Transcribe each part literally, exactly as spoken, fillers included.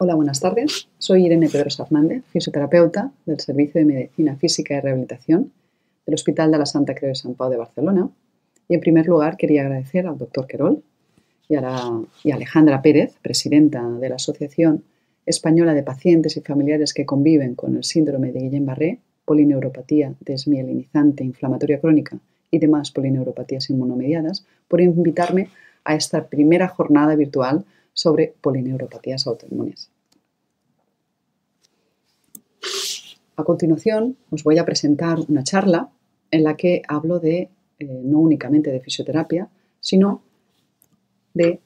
Hola, buenas tardes. Soy Irene Pedrosa Fernández, fisioterapeuta del Servicio de Medicina Física y Rehabilitación del Hospital de la Santa Cruz de San Pau de Barcelona. Y en primer lugar quería agradecer al doctor Querol y a, la, y a Alejandra Pérez, presidenta de la Asociación Española de Pacientes y Familiares que Conviven con el Síndrome de Guillain-Barré, Polineuropatía Desmielinizante Inflamatoria Crónica y demás polineuropatías inmunomediadas, por invitarme a esta primera jornada virtual sobre polineuropatías autoinmunes. A continuación os voy a presentar una charla en la que hablo de eh, no únicamente de fisioterapia, sino de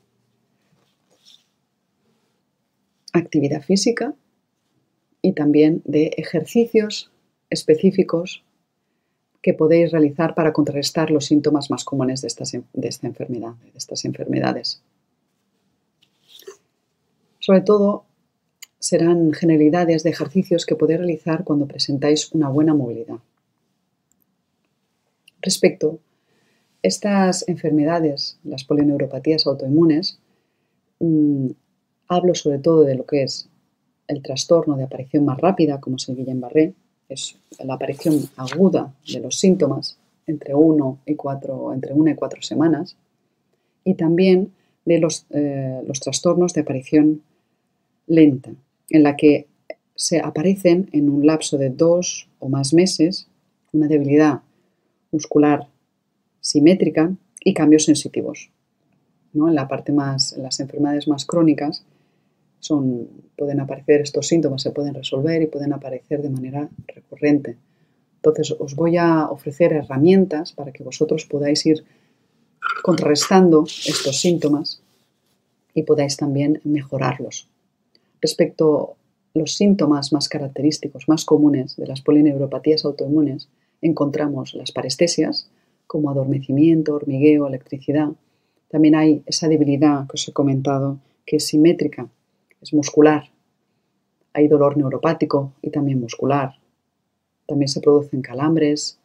actividad física y también de ejercicios específicos que podéis realizar para contrarrestar los síntomas más comunes de, estas, de, esta enfermedad, de estas enfermedades. Sobre todo, serán generalidades de ejercicios que podéis realizar cuando presentáis una buena movilidad. Respecto a estas enfermedades, las polineuropatías autoinmunes, mmm, hablo sobre todo de lo que es el trastorno de aparición más rápida, como es el Guillain-Barré, es la aparición aguda de los síntomas entre uno y cuatro, entre una y cuatro semanas, y también de los, eh, los trastornos de aparición lenta, en la que se aparecen en un lapso de dos o más meses una debilidad muscular simétrica y cambios sensitivos, ¿no? En la parte más, en las enfermedades más crónicas son, pueden aparecer estos síntomas, se pueden resolver y pueden aparecer de manera recurrente. Entonces os voy a ofrecer herramientas para que vosotros podáis ir contrarrestando estos síntomas y podáis también mejorarlos. Respecto a los síntomas más característicos, más comunes de las polineuropatías autoinmunes, encontramos las parestesias, como adormecimiento, hormigueo, electricidad. También hay esa debilidad que os he comentado, que es simétrica, es muscular. Hay dolor neuropático y también muscular. También se producen calambres,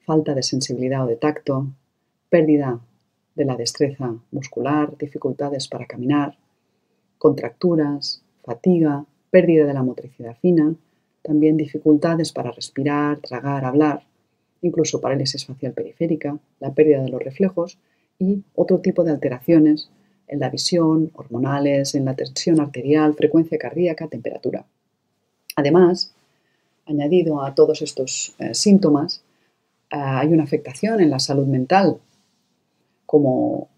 falta de sensibilidad o de tacto, pérdida de la destreza muscular, dificultades para caminar, contracturas, fatiga, pérdida de la motricidad fina, también dificultades para respirar, tragar, hablar, incluso parálisis facial periférica, la pérdida de los reflejos y otro tipo de alteraciones en la visión, hormonales, en la tensión arterial, frecuencia cardíaca, temperatura. Además, añadido a todos estos eh, síntomas, eh, hay una afectación en la salud mental, como,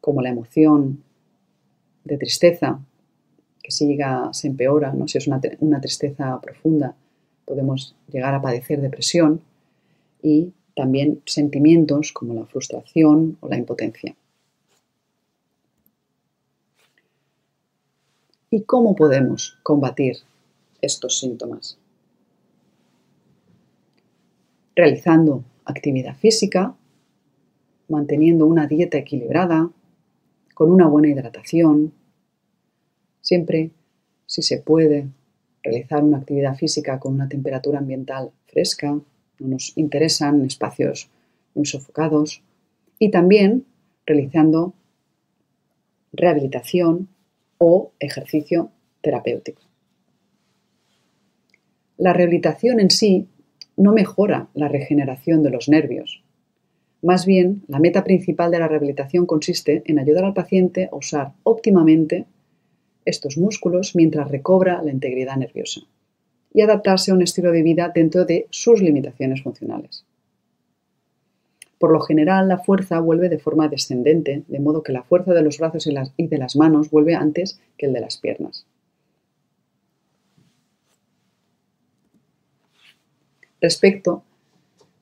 como la emoción de tristeza, que si llega, se empeora, ¿no? Si es una, una tristeza profunda, podemos llegar a padecer depresión y también sentimientos como la frustración o la impotencia. ¿Y cómo podemos combatir estos síntomas? Realizando actividad física, manteniendo una dieta equilibrada, con una buena hidratación, siempre, si se puede, realizar una actividad física con una temperatura ambiental fresca, no nos interesan espacios muy sofocados, y también realizando rehabilitación o ejercicio terapéutico. La rehabilitación en sí no mejora la regeneración de los nervios. Más bien, la meta principal de la rehabilitación consiste en ayudar al paciente a usar óptimamente estos músculos mientras recobra la integridad nerviosa y adaptarse a un estilo de vida dentro de sus limitaciones funcionales. Por lo general, la fuerza vuelve de forma descendente, de modo que la fuerza de los brazos y de las manos vuelve antes que el de las piernas. Respecto a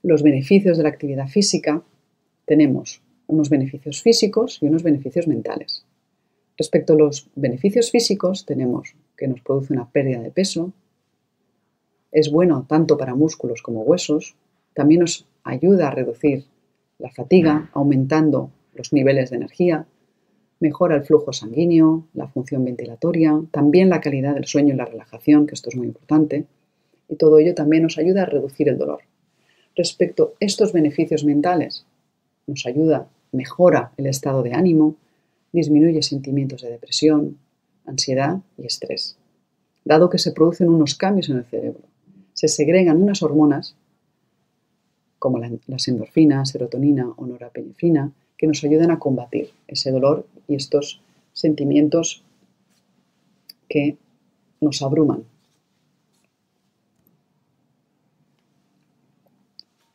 los beneficios de la actividad física, tenemos unos beneficios físicos y unos beneficios mentales. Respecto a los beneficios físicos, tenemos que nos produce una pérdida de peso, es bueno tanto para músculos como huesos, también nos ayuda a reducir la fatiga, aumentando los niveles de energía, mejora el flujo sanguíneo, la función ventilatoria, también la calidad del sueño y la relajación, que esto es muy importante, y todo ello también nos ayuda a reducir el dolor. Respecto a estos beneficios mentales, nos ayuda, mejora el estado de ánimo, disminuye sentimientos de depresión, ansiedad y estrés, dado que se producen unos cambios en el cerebro. Se segregan unas hormonas, como la, las endorfinas, serotonina o norepinefrina, que nos ayudan a combatir ese dolor y estos sentimientos que nos abruman.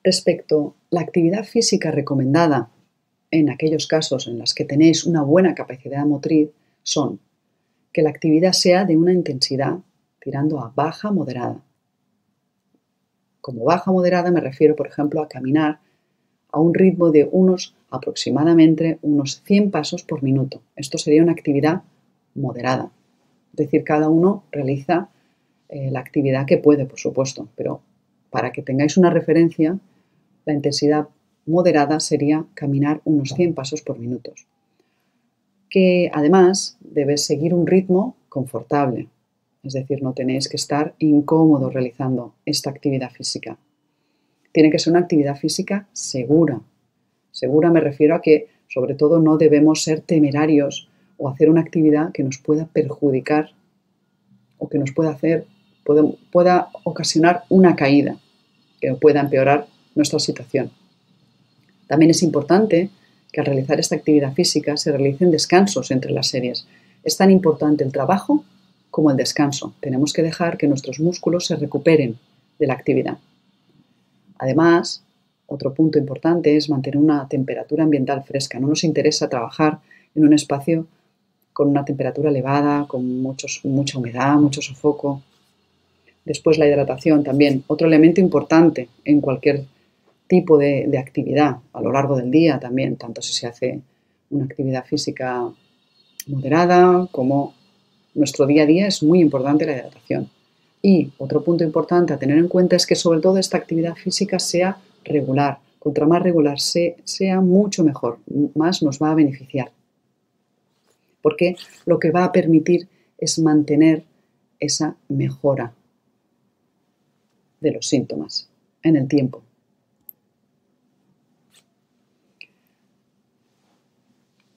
Respecto a la actividad física recomendada en aquellos casos en los que tenéis una buena capacidad motriz, son que la actividad sea de una intensidad tirando a baja moderada. Como baja moderada me refiero, por ejemplo, a caminar a un ritmo de unos aproximadamente unos cien pasos por minuto. Esto sería una actividad moderada. Es decir, cada uno realiza eh, la actividad que puede, por supuesto, pero para que tengáis una referencia, la intensidad moderada sería caminar unos cien pasos por minuto. Que además debéis seguir un ritmo confortable, es decir, no tenéis que estar incómodos realizando esta actividad física. Tiene que ser una actividad física segura. Segura me refiero a que, sobre todo, no debemos ser temerarios o hacer una actividad que nos pueda perjudicar o que nos pueda hacer, pueda, pueda ocasionar una caída, que pueda empeorar nuestra situación. También es importante que al realizar esta actividad física se realicen descansos entre las series. Es tan importante el trabajo como el descanso. Tenemos que dejar que nuestros músculos se recuperen de la actividad. Además, otro punto importante es mantener una temperatura ambiental fresca. No nos interesa trabajar en un espacio con una temperatura elevada, con muchos, mucha humedad, mucho sofoco. Después la hidratación también, otro elemento importante en cualquier tipo de, de actividad a lo largo del día también, tanto si se hace una actividad física moderada como nuestro día a día es muy importante la hidratación. Y otro punto importante a tener en cuenta es que sobre todo esta actividad física sea regular, contra más regular se, sea mucho mejor, más nos va a beneficiar, porque lo que va a permitir es mantener esa mejora de los síntomas en el tiempo.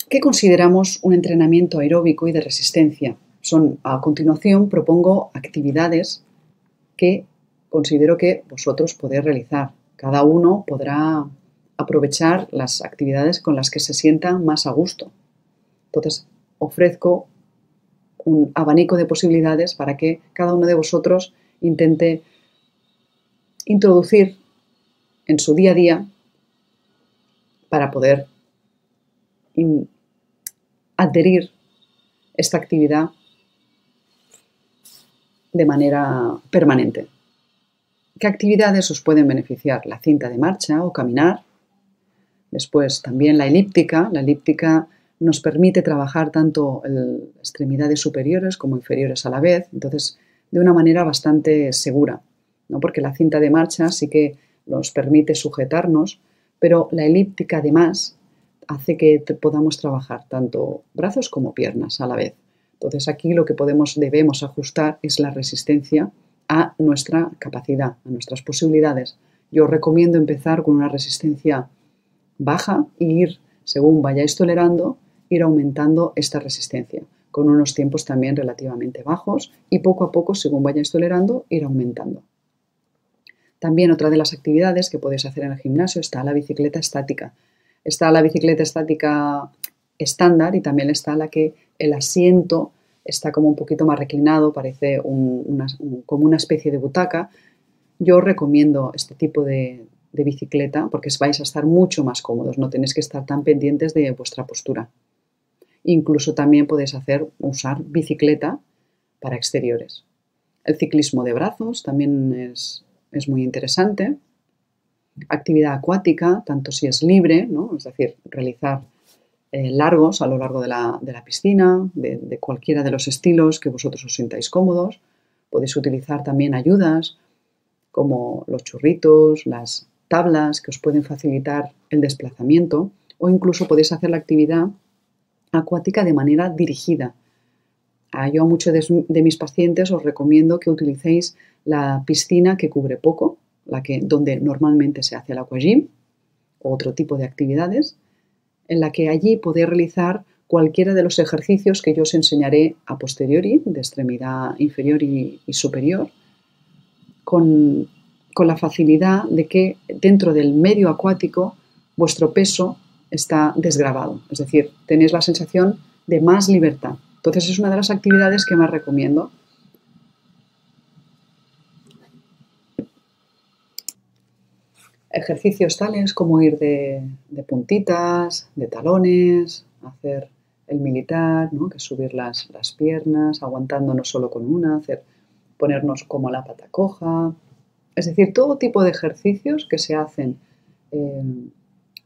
¿Qué consideramos un entrenamiento aeróbico y de resistencia? Son, a continuación propongo actividades que considero que vosotros podéis realizar. Cada uno podrá aprovechar las actividades con las que se sienta más a gusto. Entonces, ofrezco un abanico de posibilidades para que cada uno de vosotros intente introducir en su día a día para poder adherir esta actividad de manera permanente. ¿Qué actividades os pueden beneficiar? La cinta de marcha o caminar. Después también la elíptica. La elíptica nos permite trabajar tanto extremidades superiores como inferiores a la vez, entonces de una manera bastante segura, ¿no? Porque la cinta de marcha sí que nos permite sujetarnos, pero la elíptica además hace que te podamos trabajar tanto brazos como piernas a la vez. Entonces aquí lo que podemos, debemos ajustar es la resistencia a nuestra capacidad, a nuestras posibilidades. Yo os recomiendo empezar con una resistencia baja e ir, según vayáis tolerando, ir aumentando esta resistencia, con unos tiempos también relativamente bajos y poco a poco, según vayáis tolerando, ir aumentando. También otra de las actividades que podéis hacer en el gimnasio está la bicicleta estática. Está la bicicleta estática estándar y también está la que el asiento está como un poquito más reclinado, parece un, una, un, como una especie de butaca. Yo recomiendo este tipo de, de bicicleta porque vais a estar mucho más cómodos, no tenéis que estar tan pendientes de vuestra postura. Incluso también podéis hacer, usar bicicleta para exteriores. El ciclismo de brazos también es, es muy interesante. Actividad acuática, tanto si es libre, ¿no? Es decir, realizar eh, largos a lo largo de la, de la piscina, de, de cualquiera de los estilos que vosotros os sintáis cómodos. Podéis utilizar también ayudas como los churritos, las tablas que os pueden facilitar el desplazamiento, o incluso podéis hacer la actividad acuática de manera dirigida. Ah, yo a muchos de, de mis pacientes os recomiendo que utilicéis la piscina que cubre poco, la que, donde normalmente se hace el aquagym o otro tipo de actividades, en la que allí podéis realizar cualquiera de los ejercicios que yo os enseñaré a posteriori, de extremidad inferior y, y superior, con, con la facilidad de que dentro del medio acuático vuestro peso está desgravado, es decir, tenéis la sensación de más libertad. Entonces es una de las actividades que más recomiendo. Ejercicios tales como ir de, de puntitas, de talones, hacer el militar, ¿no? Que es subir las, las piernas, aguantándonos solo con una, hacer, ponernos como la pata coja. Es decir, todo tipo de ejercicios que se hacen eh,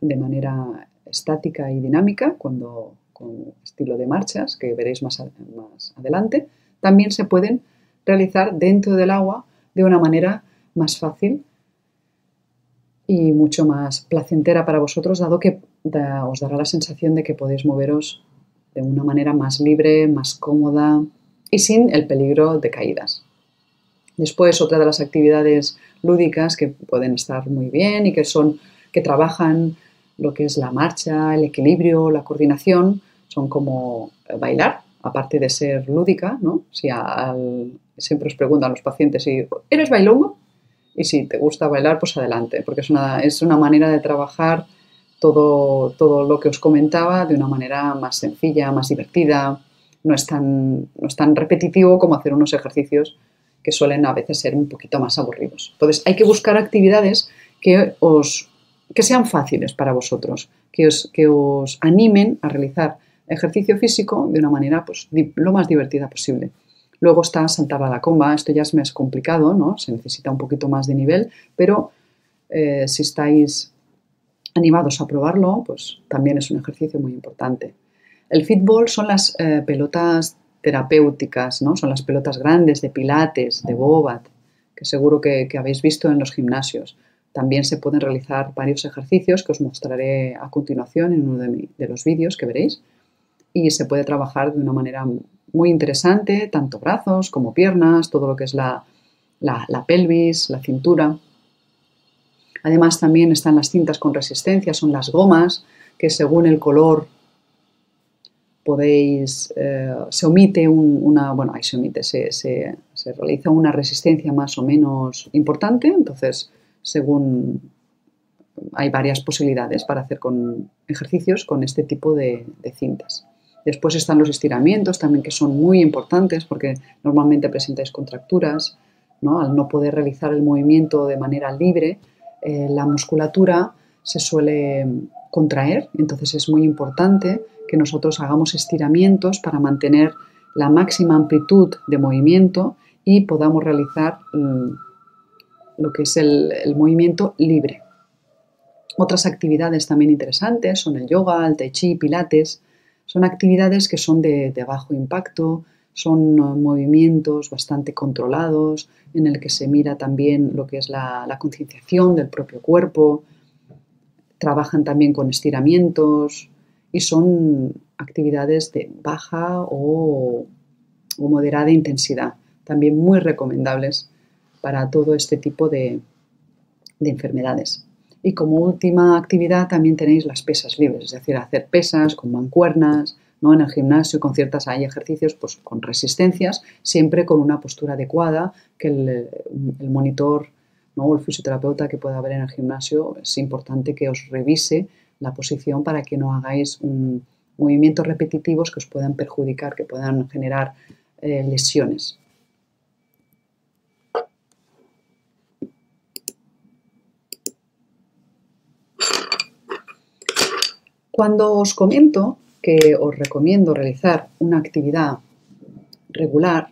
de manera estática y dinámica, cuando, con estilo de marchas, que veréis más, a, más adelante, también se pueden realizar dentro del agua de una manera más fácil y mucho más placentera para vosotros, dado que da, os dará la sensación de que podéis moveros de una manera más libre, más cómoda y sin el peligro de caídas. Después, otra de las actividades lúdicas que pueden estar muy bien y que, son, que trabajan lo que es la marcha, el equilibrio, la coordinación, son como bailar, aparte de ser lúdica, ¿no? Si al, siempre os preguntan los pacientes si eres bailongo. Y si te gusta bailar, pues adelante, porque es una, es una manera de trabajar todo, todo lo que os comentaba de una manera más sencilla, más divertida. No es tan, no es tan repetitivo como hacer unos ejercicios que suelen a veces ser un poquito más aburridos. Entonces hay que buscar actividades que, os, que sean fáciles para vosotros, que os, que os animen a realizar ejercicio físico de una manera pues, lo más divertida posible. Luego está saltar a la comba, esto ya es más complicado, ¿no? Se necesita un poquito más de nivel, pero eh, si estáis animados a probarlo, pues también es un ejercicio muy importante. El fitball son las eh, pelotas terapéuticas, ¿no? Son las pelotas grandes de pilates, de bobat, que seguro que, que habéis visto en los gimnasios. También se pueden realizar varios ejercicios que os mostraré a continuación en uno de, mi, de los vídeos que veréis, y se puede trabajar de una manera muy interesante, tanto brazos como piernas, todo lo que es la, la, la pelvis, la cintura. Además también están las cintas con resistencia, son las gomas que según el color podéis, eh, se omite un, una, bueno, ahí se omite, se, se, se realiza una resistencia más o menos importante, entonces según hay varias posibilidades para hacer con ejercicios con este tipo de, de cintas. Después están los estiramientos también, que son muy importantes porque normalmente presentáis contracturas, ¿no? Al no poder realizar el movimiento de manera libre, eh, la musculatura se suele contraer, entonces es muy importante que nosotros hagamos estiramientos para mantener la máxima amplitud de movimiento y podamos realizar mmm, lo que es el, el movimiento libre. Otras actividades también interesantes son el yoga, el tai chi, pilates. Son actividades que son de, de bajo impacto, son movimientos bastante controlados, en el que se mira también lo que es la, la concienciación del propio cuerpo, trabajan también con estiramientos y son actividades de baja o, o moderada intensidad, también muy recomendables para todo este tipo de, de enfermedades. Y como última actividad también tenéis las pesas libres, es decir, hacer pesas con mancuernas, ¿no? En el gimnasio con ciertas hay ejercicios pues, con resistencias, siempre con una postura adecuada, que el, el monitor, ¿no? O el fisioterapeuta que pueda haber en el gimnasio, es importante que os revise la posición para que no hagáis un, movimientos repetitivos que os puedan perjudicar, que puedan generar eh, lesiones. Cuando os comento que os recomiendo realizar una actividad regular,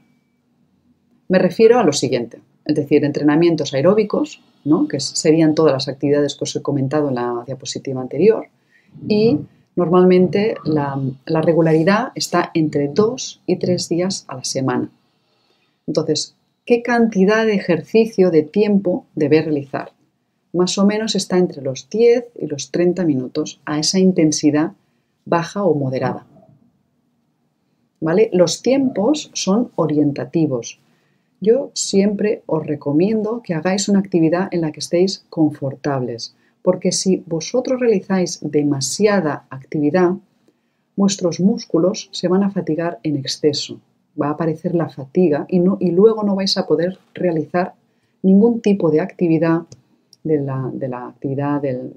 me refiero a lo siguiente, es decir, entrenamientos aeróbicos, ¿no? Que serían todas las actividades que os he comentado en la diapositiva anterior, y normalmente la, la regularidad está entre dos y tres días a la semana. Entonces, ¿qué cantidad de ejercicio de tiempo debéis realizar? Más o menos está entre los diez y los treinta minutos a esa intensidad baja o moderada. ¿Vale? Los tiempos son orientativos. Yo siempre os recomiendo que hagáis una actividad en la que estéis confortables, porque si vosotros realizáis demasiada actividad, vuestros músculos se van a fatigar en exceso. Va a aparecer la fatiga y, no, y luego no vais a poder realizar ningún tipo de actividad, de la, de la actividad, del,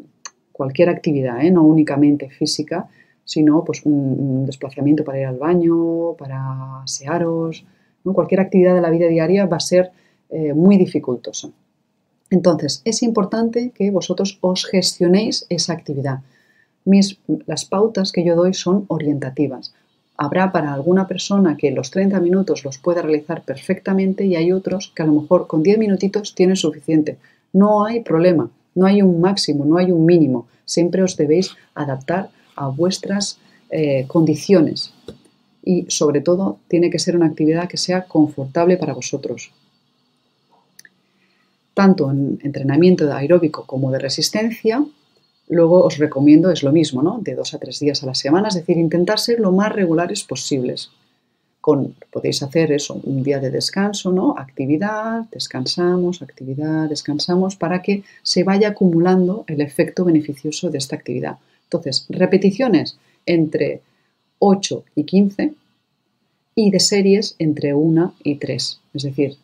cualquier actividad, ¿eh? No únicamente física, sino pues, un, un desplazamiento para ir al baño, para asearos, ¿no? Cualquier actividad de la vida diaria va a ser eh, muy dificultosa. Entonces, es importante que vosotros os gestionéis esa actividad. Mis, las pautas que yo doy son orientativas. Habrá para alguna persona que los treinta minutos los pueda realizar perfectamente y hay otros que a lo mejor con diez minutitos tienen suficiente. No hay problema, no hay un máximo, no hay un mínimo. Siempre os debéis adaptar a vuestras eh, condiciones y sobre todo tiene que ser una actividad que sea confortable para vosotros. Tanto en entrenamiento de aeróbico como de resistencia, luego os recomiendo, es lo mismo, ¿no? De dos a tres días a la semana, es decir, intentar ser lo más regulares posibles. Con, podéis hacer eso, un día de descanso, ¿no? Actividad, descansamos, actividad, descansamos, para que se vaya acumulando el efecto beneficioso de esta actividad. Entonces, repeticiones entre ocho y quince y de series entre una y tres. Es decir,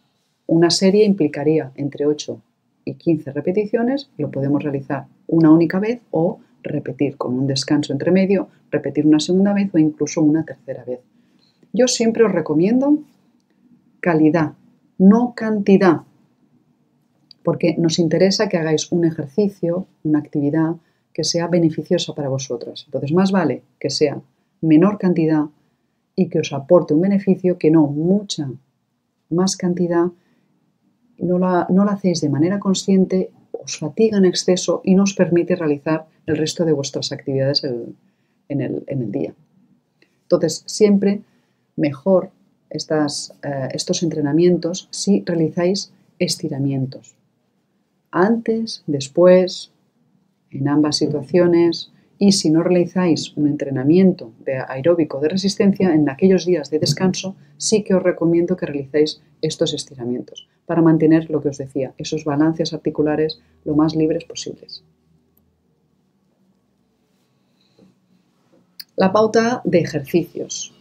una serie implicaría entre ocho y quince repeticiones, lo podemos realizar una única vez o repetir con un descanso entre medio, repetir una segunda vez o incluso una tercera vez. Yo siempre os recomiendo calidad, no cantidad, porque nos interesa que hagáis un ejercicio, una actividad que sea beneficiosa para vosotras. Entonces más vale que sea menor cantidad y que os aporte un beneficio que no mucha más cantidad. No la, no la hacéis de manera consciente, os fatiga en exceso y no os permite realizar el resto de vuestras actividades el, en, el, en el día. Entonces, siempre mejor estas, eh, estos entrenamientos si realizáis estiramientos. Antes, después, en ambas situaciones, y si no realizáis un entrenamiento de aeróbico de resistencia, en aquellos días de descanso sí que os recomiendo que realicéis estos estiramientos para mantener lo que os decía, esos balances articulares lo más libres posibles. La pauta de ejercicios,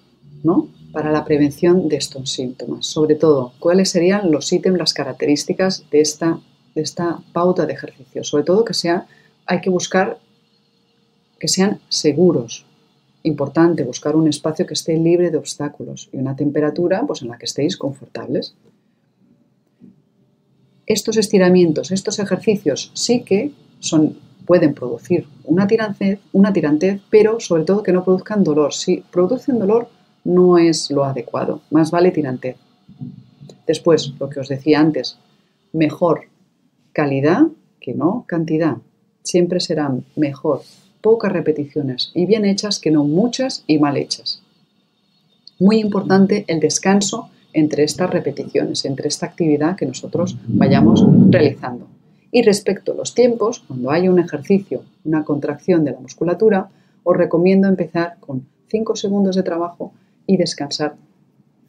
¿no? Para la prevención de estos síntomas. Sobre todo, ¿cuáles serían los ítems, las características de esta, de esta pauta de ejercicios? Sobre todo que sea, hay que buscar que sean seguros. Importante buscar un espacio que esté libre de obstáculos y una temperatura pues, en la que estéis confortables. Estos estiramientos, estos ejercicios sí que son, pueden producir una tirantez, una tirantez, pero sobre todo que no produzcan dolor. Si producen dolor no es lo adecuado, más vale tirantez. Después, lo que os decía antes, mejor calidad que no cantidad. Siempre serán mejor pocas repeticiones y bien hechas que no muchas y mal hechas. Muy importante el descanso entre estas repeticiones, entre esta actividad que nosotros vayamos realizando. Y respecto a los tiempos, cuando hay un ejercicio, una contracción de la musculatura, os recomiendo empezar con cinco segundos de trabajo y descansar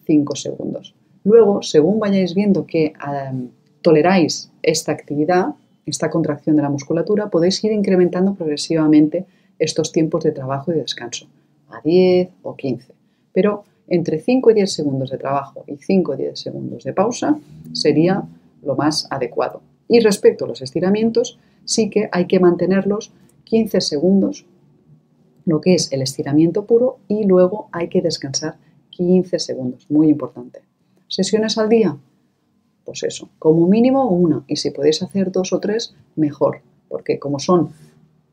cinco segundos. Luego, según vayáis viendo que um, toleráis esta actividad, esta contracción de la musculatura, podéis ir incrementando progresivamente estos tiempos de trabajo y descanso, a diez o quince. Pero entre cinco y diez segundos de trabajo y cinco o diez segundos de pausa sería lo más adecuado. Y respecto a los estiramientos, sí que hay que mantenerlos quince segundos, lo que es el estiramiento puro, y luego hay que descansar quince segundos, muy importante. ¿Sesiones al día? Pues eso, como mínimo una, y si podéis hacer dos o tres, mejor, porque como son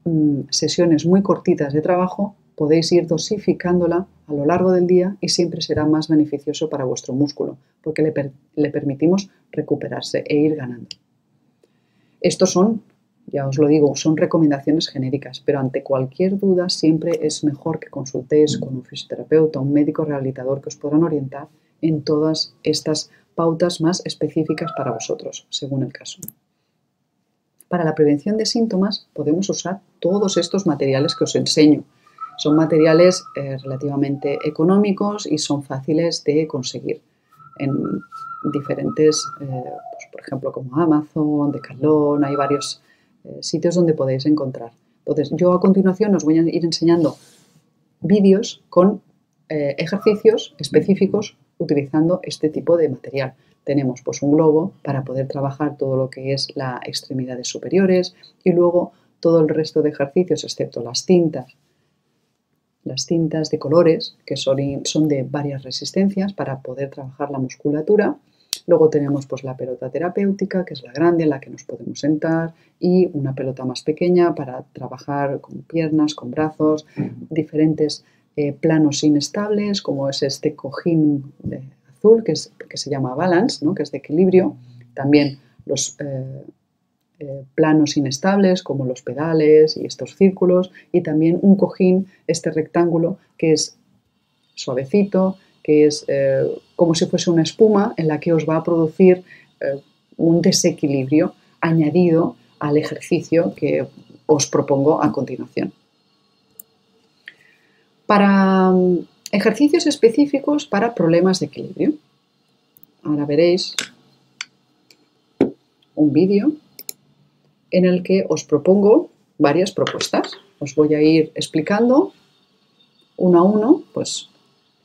mmm, sesiones muy cortitas de trabajo, podéis ir dosificándola a lo largo del día y siempre será más beneficioso para vuestro músculo porque le, per le permitimos recuperarse e ir ganando. Estos son, ya os lo digo, son recomendaciones genéricas, pero ante cualquier duda siempre es mejor que consultéis con un fisioterapeuta, un médico rehabilitador que os podrán orientar en todas estas pautas más específicas para vosotros, según el caso. Para la prevención de síntomas podemos usar todos estos materiales que os enseño. Son materiales eh, relativamente económicos y son fáciles de conseguir en diferentes, eh, pues por ejemplo, como Amazon, Decathlon, hay varios eh, sitios donde podéis encontrar. Entonces, yo a continuación os voy a ir enseñando vídeos con eh, ejercicios específicos utilizando este tipo de material. Tenemos pues un globo para poder trabajar todo lo que es la extremidades superiores y luego todo el resto de ejercicios excepto las cintas. Las cintas de colores que son, son de varias resistencias para poder trabajar la musculatura. Luego tenemos pues la pelota terapéutica, que es la grande en la que nos podemos sentar, y una pelota más pequeña para trabajar con piernas, con brazos, diferentes eh, planos inestables como es este cojín de azul que, es, que se llama balance, ¿no? Que es de equilibrio. También los eh, eh, planos inestables como los pedales y estos círculos, y también un cojín, este rectángulo que es suavecito, que es eh, como si fuese una espuma en la que os va a producir eh, un desequilibrio añadido al ejercicio que os propongo a continuación. Para um, ejercicios específicos para problemas de equilibrio. Ahora veréis un vídeo en el que os propongo varias propuestas. Os voy a ir explicando uno a uno, pues,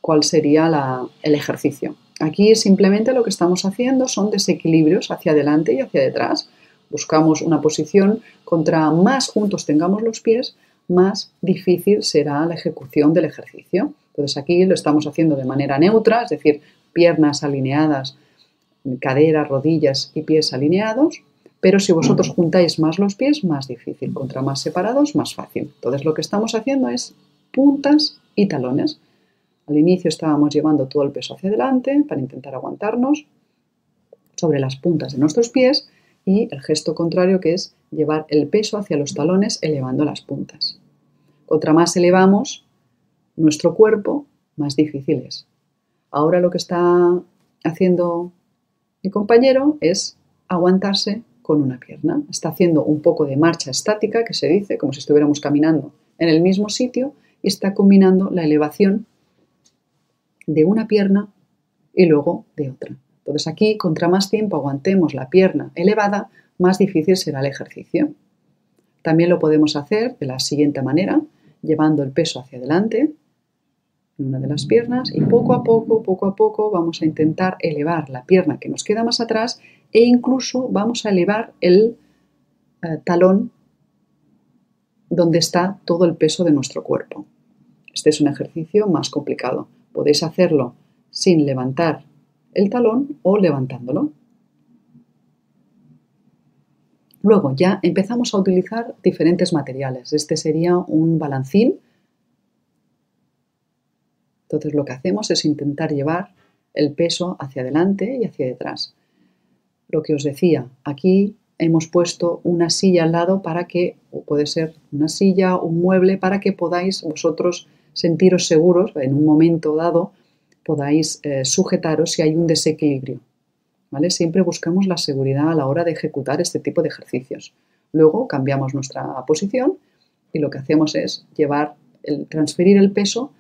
cuál sería la, el ejercicio. Aquí simplemente lo que estamos haciendo son desequilibrios hacia adelante y hacia detrás. Buscamos una posición, contra más juntos tengamos los pies, más difícil será la ejecución del ejercicio. Entonces aquí lo estamos haciendo de manera neutra, es decir, piernas alineadas, cadera, rodillas y pies alineados. Pero si vosotros juntáis más los pies, más difícil. Contra más separados, más fácil. Entonces lo que estamos haciendo es puntas y talones. Al inicio estábamos llevando todo el peso hacia adelante para intentar aguantarnos sobre las puntas de nuestros pies, y el gesto contrario, que es llevar el peso hacia los talones elevando las puntas. Contra más elevamos nuestro cuerpo, más difícil es. Ahora lo que está haciendo mi compañero es aguantarse con una pierna. Está haciendo un poco de marcha estática, que se dice, como si estuviéramos caminando en el mismo sitio, y está combinando la elevación de una pierna y luego de otra. Entonces aquí, contra más tiempo aguantemos la pierna elevada, más difícil será el ejercicio. También lo podemos hacer de la siguiente manera, llevando el peso hacia adelante en una de las piernas, y poco a poco, poco a poco vamos a intentar elevar la pierna que nos queda más atrás, e incluso vamos a elevar el eh, talón donde está todo el peso de nuestro cuerpo. Este es un ejercicio más complicado. Podéis hacerlo sin levantar el talón o levantándolo. Luego ya empezamos a utilizar diferentes materiales. Este sería un balancín. Entonces lo que hacemos es intentar llevar el peso hacia adelante y hacia detrás. Lo que os decía, aquí hemos puesto una silla al lado para que, o puede ser una silla, un mueble, para que podáis vosotros sentiros seguros, en un momento dado podáis eh, sujetaros si hay un desequilibrio, ¿vale? Siempre buscamos la seguridad a la hora de ejecutar este tipo de ejercicios. Luego cambiamos nuestra posición y lo que hacemos es llevar el, transferir el peso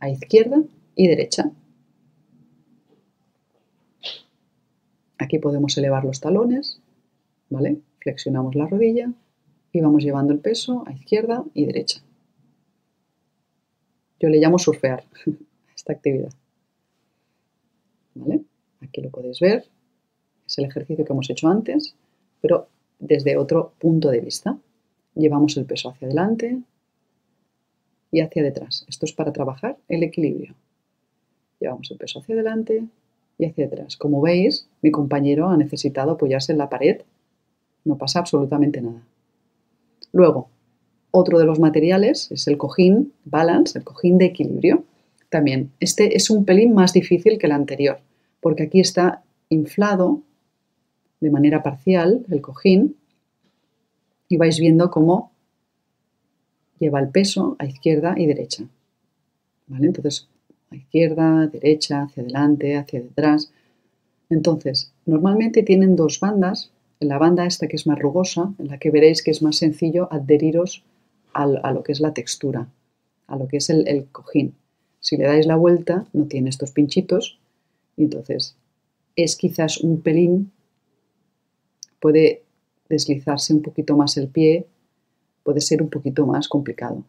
a izquierda y derecha. Aquí podemos elevar los talones, ¿vale? Flexionamos la rodilla y vamos llevando el peso a izquierda y derecha. Yo le llamo surfear esta actividad. ¿Vale? Aquí lo podéis ver. Es el ejercicio que hemos hecho antes, pero desde otro punto de vista. Llevamos el peso hacia adelante y hacia detrás. Esto es para trabajar el equilibrio. Llevamos el peso hacia adelante y hacia detrás. Como veis, mi compañero ha necesitado apoyarse en la pared. No pasa absolutamente nada. Luego, otro de los materiales es el cojín balance, el cojín de equilibrio. También, este es un pelín más difícil que el anterior, porque aquí está inflado de manera parcial el cojín y vais viendo cómo lleva el peso a izquierda y derecha. ¿Vale? Entonces, a izquierda, derecha, hacia adelante, hacia detrás. Entonces, normalmente tienen dos bandas. En la banda esta, que es más rugosa, en la que veréis que es más sencillo adheriros a lo que es la textura, a lo que es el, el cojín. Si le dais la vuelta, no tiene estos pinchitos, y entonces es quizás un pelín, puede deslizarse un poquito más el pie, puede ser un poquito más complicado.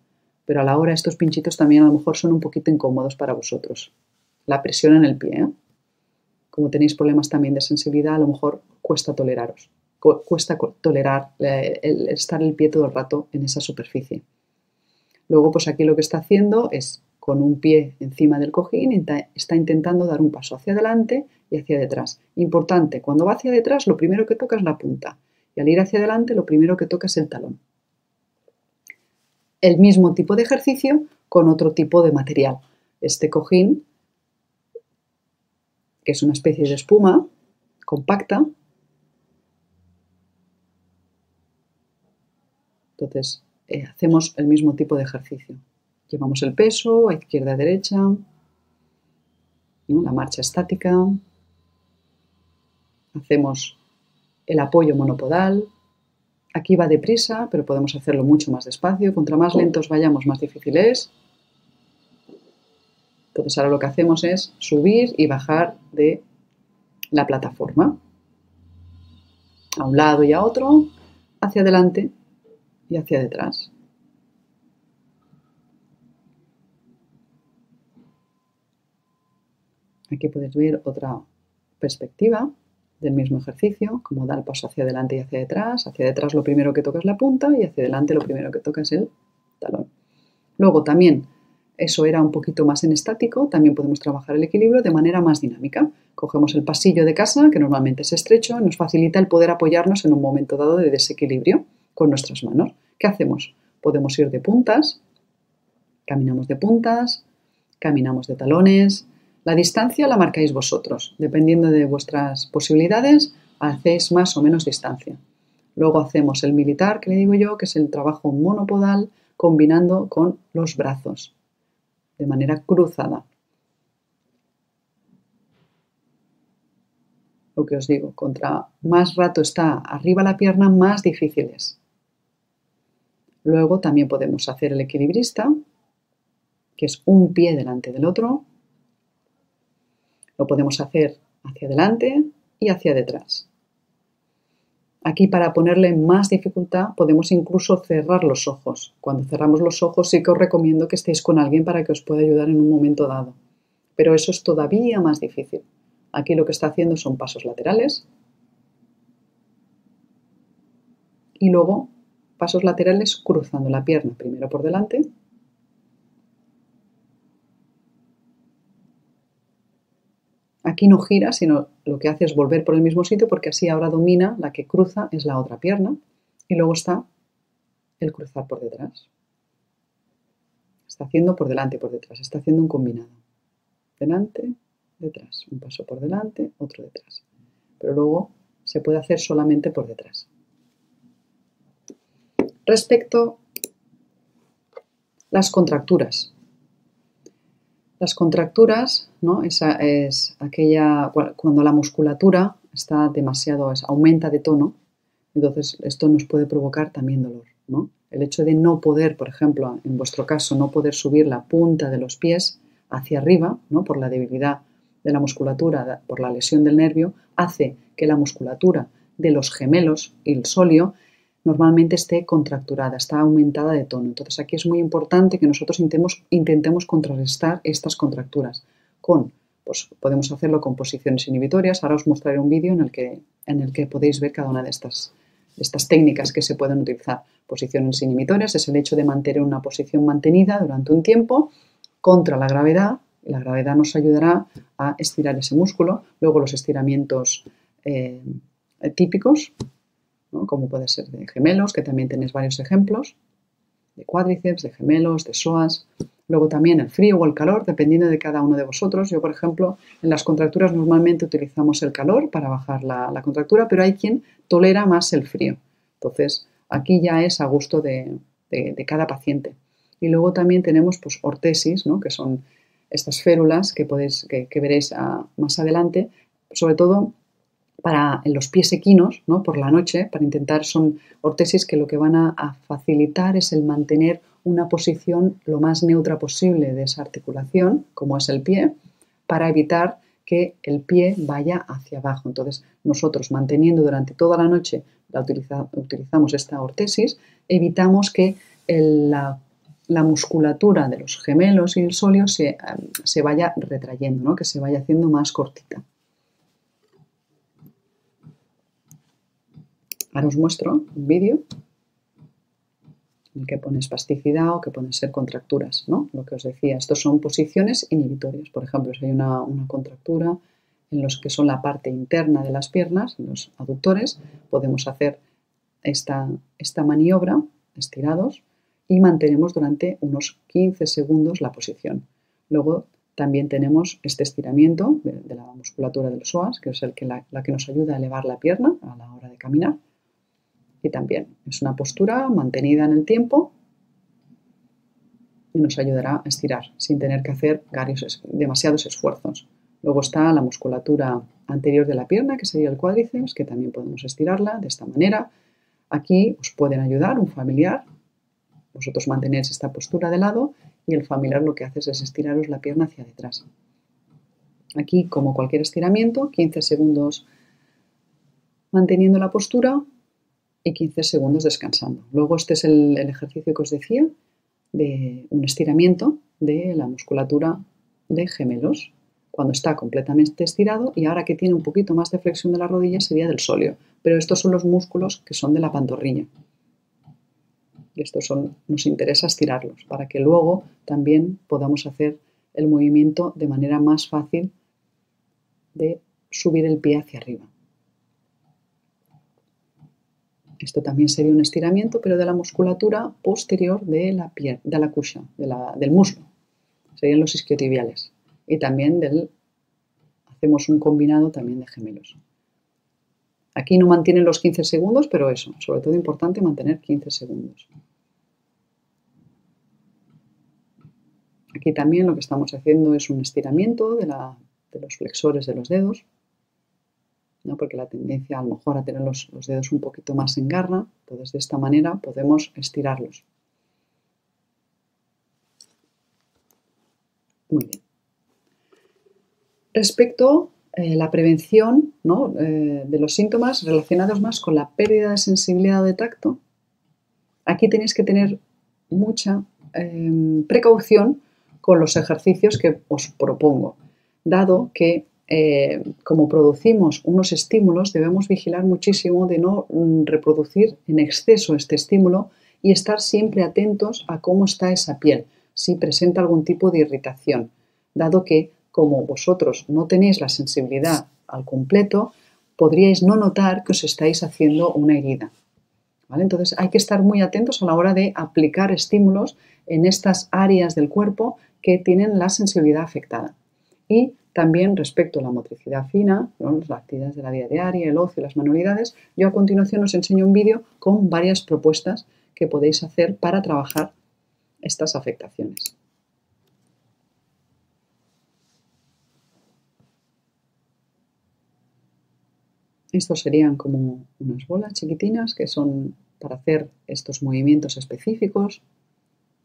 pero a la hora estos pinchitos también a lo mejor son un poquito incómodos para vosotros. La presión en el pie, ¿eh? Como tenéis problemas también de sensibilidad, a lo mejor cuesta toleraros, cuesta tolerar eh, el estar el pie todo el rato en esa superficie. Luego, pues aquí lo que está haciendo es, con un pie encima del cojín, está intentando dar un paso hacia adelante y hacia detrás. Importante, cuando va hacia detrás, lo primero que toca es la punta, y al ir hacia adelante, lo primero que toca es el talón. El mismo tipo de ejercicio con otro tipo de material. Este cojín, que es una especie de espuma compacta. Entonces, eh, hacemos el mismo tipo de ejercicio. Llevamos el peso a izquierda a derecha, ¿no? La marcha estática. Hacemos el apoyo monopodal. Aquí va deprisa, pero podemos hacerlo mucho más despacio. Contra más lentos vayamos, más difícil es. Entonces ahora lo que hacemos es subir y bajar de la plataforma. A un lado y a otro, hacia adelante y hacia detrás. Aquí podéis ver otra perspectiva del mismo ejercicio, como dar el paso hacia adelante y hacia detrás. Hacia detrás lo primero que toca es la punta y hacia adelante lo primero que toca es el talón. Luego también, eso era un poquito más en estático, también podemos trabajar el equilibrio de manera más dinámica. Cogemos el pasillo de casa, que normalmente es estrecho, nos facilita el poder apoyarnos en un momento dado de desequilibrio con nuestras manos. ¿Qué hacemos? Podemos ir de puntas, caminamos de puntas, caminamos de talones. La distancia la marcáis vosotros, dependiendo de vuestras posibilidades, hacéis más o menos distancia. Luego hacemos el militar, que le digo yo, que es el trabajo monopodal combinando con los brazos, de manera cruzada. Lo que os digo, contra más rato está arriba la pierna, más difícil es. Luego también podemos hacer el equilibrista, que es un pie delante del otro. Lo podemos hacer hacia adelante y hacia detrás. Aquí, para ponerle más dificultad, podemos incluso cerrar los ojos. Cuando cerramos los ojos sí que os recomiendo que estéis con alguien para que os pueda ayudar en un momento dado. Pero eso es todavía más difícil. Aquí lo que está haciendo son pasos laterales. Y luego pasos laterales cruzando la pierna primero por delante. Aquí no gira, sino lo que hace es volver por el mismo sitio, porque así ahora domina, la que cruza es la otra pierna, y luego está el cruzar por detrás. Está haciendo por delante y por detrás, está haciendo un combinado. Delante, detrás, un paso por delante, otro detrás. Pero luego se puede hacer solamente por detrás. Respecto a las contracturas. Las contracturas, ¿no? Esa es aquella cuando la musculatura está demasiado, es, aumenta de tono, entonces esto nos puede provocar también dolor, ¿no? El hecho de no poder, por ejemplo, en vuestro caso, no poder subir la punta de los pies hacia arriba, ¿no? Por la debilidad de la musculatura, por la lesión del nervio, hace que la musculatura de los gemelos y el sóleo normalmente esté contracturada, está aumentada de tono. Entonces aquí es muy importante que nosotros intentemos, intentemos contrarrestar estas contracturas. Con, pues, podemos hacerlo con posiciones inhibitorias. Ahora os mostraré un vídeo en el que, en el que podéis ver cada una de estas, de estas técnicas que se pueden utilizar. Posiciones inhibitorias es el hecho de mantener una posición mantenida durante un tiempo contra la gravedad. La gravedad nos ayudará a estirar ese músculo. Luego los estiramientos eh, típicos, ¿no? Como puede ser de gemelos, que también tenéis varios ejemplos, de cuádriceps, de gemelos, de psoas. Luego también el frío o el calor, dependiendo de cada uno de vosotros. Yo, por ejemplo, en las contracturas normalmente utilizamos el calor para bajar la, la contractura, pero hay quien tolera más el frío. Entonces, aquí ya es a gusto de, de, de cada paciente. Y luego también tenemos, pues, ortesis, ¿no? Que son estas férulas que, podéis, que, que veréis a, más adelante, sobre todo para los pies equinos, ¿no? Por la noche, para intentar, son ortesis que lo que van a, a facilitar es el mantener una posición lo más neutra posible de esa articulación, como es el pie, para evitar que el pie vaya hacia abajo. Entonces, nosotros manteniendo durante toda la noche, la utiliza, utilizamos esta ortesis, evitamos que el, la la musculatura de los gemelos y el sóleo se, se vaya retrayendo, ¿no? Que se vaya haciendo más cortita. Ahora os muestro un vídeo en el que pone espasticidad o que pueden ser contracturas, ¿no? Lo que os decía, estos son posiciones inhibitorias. Por ejemplo, si hay una, una contractura en los que son la parte interna de las piernas, en los aductores, podemos hacer esta, esta maniobra estirados y mantenemos durante unos quince segundos la posición. Luego también tenemos este estiramiento de, de la musculatura de los psoas, que es el que la, la que nos ayuda a elevar la pierna a la hora de caminar. Y también es una postura mantenida en el tiempo y nos ayudará a estirar sin tener que hacer varios, demasiados esfuerzos. Luego está la musculatura anterior de la pierna, que sería el cuádriceps, que también podemos estirarla de esta manera. Aquí os pueden ayudar un familiar, vosotros mantenéis esta postura de lado y el familiar lo que hace es estiraros la pierna hacia detrás. Aquí, como cualquier estiramiento, quince segundos manteniendo la postura y quince segundos descansando. Luego este es el, el ejercicio que os decía de un estiramiento de la musculatura de gemelos, cuando está completamente estirado, y ahora que tiene un poquito más de flexión de la rodilla sería del sóleo, pero estos son los músculos que son de la pantorrilla. Y estos son, nos interesa estirarlos para que luego también podamos hacer el movimiento de manera más fácil de subir el pie hacia arriba. Esto también sería un estiramiento, pero de la musculatura posterior de la pierna, de la cuxa, de la, del muslo. Serían los isquiotibiales. Y también del, hacemos un combinado también de gemelos. Aquí no mantienen los quince segundos, pero eso, sobre todo importante mantener quince segundos. Aquí también lo que estamos haciendo es un estiramiento de, la, de los flexores de los dedos, ¿no? Porque la tendencia a lo mejor a tener los, los dedos un poquito más en garra, entonces de esta manera podemos estirarlos. Muy bien. Respecto Eh, la prevención, ¿no? eh, de los síntomas relacionados más con la pérdida de sensibilidad o de tacto. Aquí tenéis que tener mucha eh, precaución con los ejercicios que os propongo, dado que eh, como producimos unos estímulos debemos vigilar muchísimo de no reproducir en exceso este estímulo y estar siempre atentos a cómo está esa piel, si presenta algún tipo de irritación, dado que como vosotros no tenéis la sensibilidad al completo, podríais no notar que os estáis haciendo una herida, ¿vale? Entonces hay que estar muy atentos a la hora de aplicar estímulos en estas áreas del cuerpo que tienen la sensibilidad afectada. Y también respecto a la motricidad fina, ¿no? Las actividades de la vida diaria, el ocio, las manualidades, yo a continuación os enseño un vídeo con varias propuestas que podéis hacer para trabajar estas afectaciones. Estos serían como unas bolas chiquitinas que son para hacer estos movimientos específicos,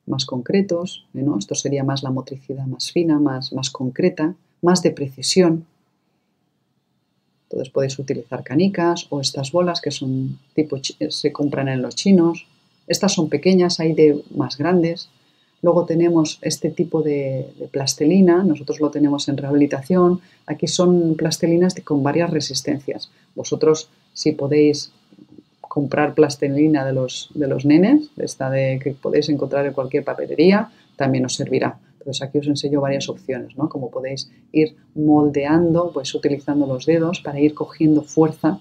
más concretos, ¿no? Esto sería más la motricidad más fina, más, más concreta, más de precisión. Entonces podéis utilizar canicas o estas bolas que son tipo, se compran en los chinos. Estas son pequeñas, hay de más grandes. Luego tenemos este tipo de, de plastilina, nosotros lo tenemos en rehabilitación. Aquí son plastilinas de, con varias resistencias. Vosotros, si podéis comprar plastilina de los, de los nenes, esta de, que podéis encontrar en cualquier papelería, también os servirá. Entonces aquí os enseño varias opciones, ¿no? Como podéis ir moldeando, pues utilizando los dedos para ir cogiendo fuerza,